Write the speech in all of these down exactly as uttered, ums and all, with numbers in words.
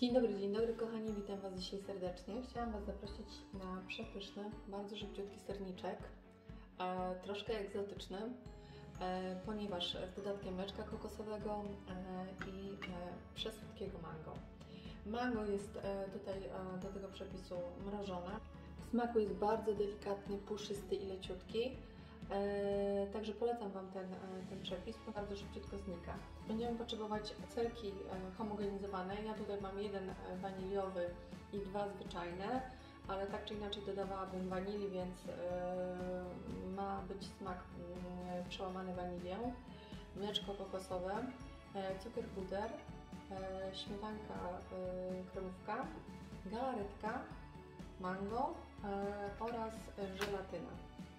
Dzień dobry, dzień dobry kochani, witam Was dzisiaj serdecznie. Chciałam Was zaprosić na przepyszny, bardzo szybciutki serniczek, e, troszkę egzotyczny, e, ponieważ z dodatkiem mleczka kokosowego e, i e, przesłodkiego mango. Mango jest e, tutaj e, do tego przepisu mrożone. W smaku jest bardzo delikatny, puszysty i leciutki. E, także polecam Wam ten, ten przepis, bo bardzo szybciutko znika. Będziemy potrzebować celki e, homogenizowane. Ja tutaj mam jeden waniliowy i dwa zwyczajne, ale tak czy inaczej dodawałabym wanili, więc e, ma być smak e, przełamany wanilią. Mleczko kokosowe, e, cukier puder, e, śmietanka e, kremówka, galaretka, mango e, oraz żelatyna.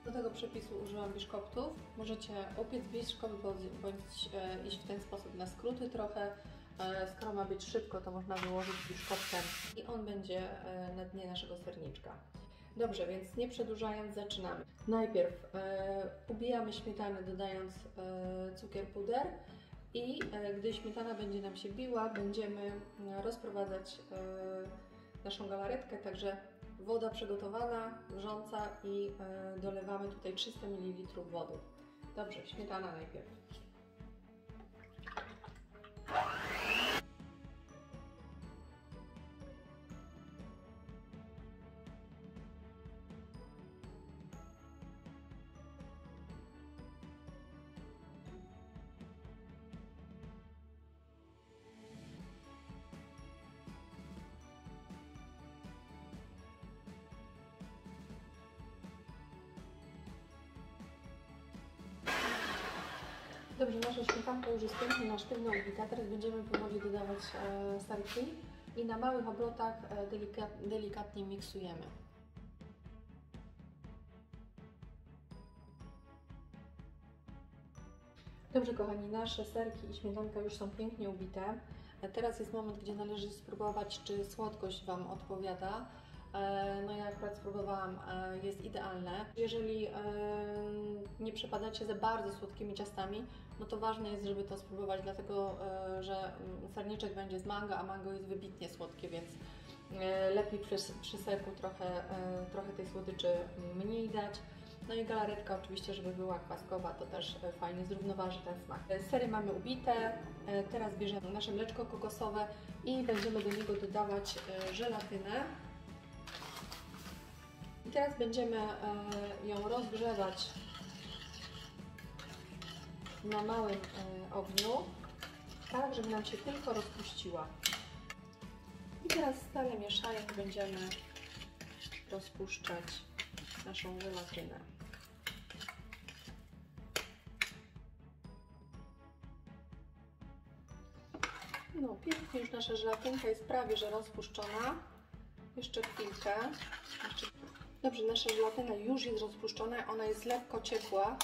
Do tego przepisu użyłam biszkoptów. Możecie opiec biszkopt bądź e, iść w ten sposób na skróty trochę. E, skoro ma być szybko, to można wyłożyć biszkoptem i on będzie e, na dnie naszego serniczka. Dobrze, więc nie przedłużając, zaczynamy. Najpierw e, ubijamy śmietanę, dodając e, cukier puder i e, gdy śmietana będzie nam się biła, będziemy rozprowadzać e, naszą galaretkę, także woda przygotowana, grząca i e, dolewamy tutaj trzysta mililitrów wody. Dobrze, śmietana najpierw. Dobrze, nasza śmietanka już jest pięknie na sztywno ubita. Teraz będziemy powoli dodawać e, serki i na małych obrotach e, delika, delikatnie miksujemy. Dobrze kochani, nasze serki i śmietanka już są pięknie ubite. E, teraz jest moment, gdzie należy spróbować, czy słodkość Wam odpowiada. No ja akurat spróbowałam, jest idealne. Jeżeli nie przepadacie za bardzo słodkimi ciastami, no to ważne jest, żeby to spróbować, dlatego że serniczek będzie z mango, a mango jest wybitnie słodkie, więc lepiej przy, przy serku trochę, trochę tej słodyczy mniej dać. No i galaretka oczywiście, żeby była kwaskowa, to też fajnie zrównoważy ten smak. Sery mamy ubite, teraz bierzemy nasze mleczko kokosowe i będziemy do niego dodawać żelatynę. I teraz będziemy ją rozgrzewać na małym ogniu, tak żeby nam się tylko rozpuściła. I teraz stale mieszając będziemy rozpuszczać naszą żelatynę. No pięknie już nasza żelatynka jest prawie że rozpuszczona. Jeszcze chwilkę. Dobrze, nasza żelatyna już jest rozpuszczona, ona jest lekko ciepła.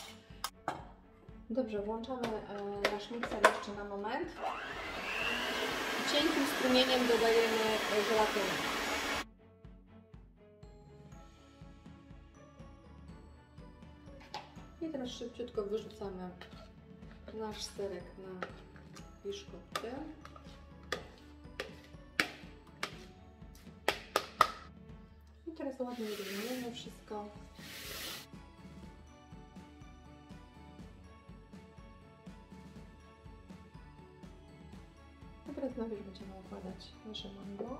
Dobrze, włączamy e, nasz mikser jeszcze na moment. Cienkim strumieniem dodajemy żelatynę. I teraz szybciutko wyrzucamy nasz serek na biszkopty. Teraz ładnie wyrównujemy wszystko. A teraz najpierw będziemy układać nasze mango.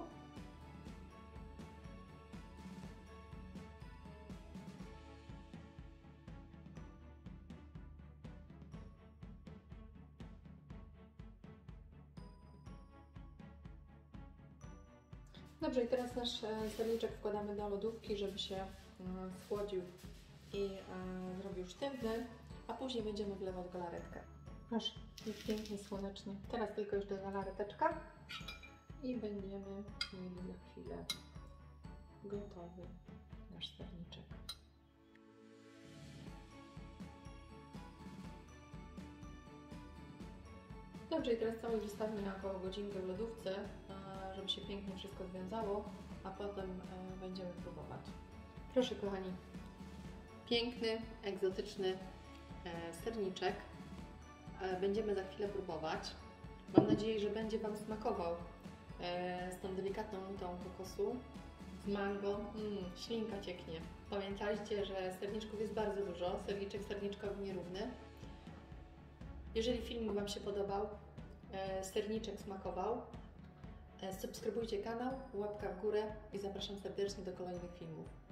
Dobrze, i teraz nasz serniczek wkładamy do lodówki, żeby się schłodził i zrobił sztywny, a później będziemy wlewać galaretkę. Proszę, jest pięknie słonecznie. Teraz tylko jeszcze galareteczka i będziemy mieli na chwilę gotowy nasz serniczek. Dobrze, i teraz całość wystawimy na około godzinkę w lodówce, żeby się pięknie wszystko związało, a potem będziemy próbować. Proszę kochani, piękny, egzotyczny serniczek. Będziemy za chwilę próbować. Mam nadzieję, że będzie Wam smakował. z tą delikatną nutą kokosu, z mango, mm, ślinka cieknie. Pamiętajcie, że serniczków jest bardzo dużo, serniczek serniczkowi nierówny. Jeżeli filmik Wam się podobał, serniczek smakował, subskrybujcie kanał, łapka w górę i zapraszam serdecznie do kolejnych filmów.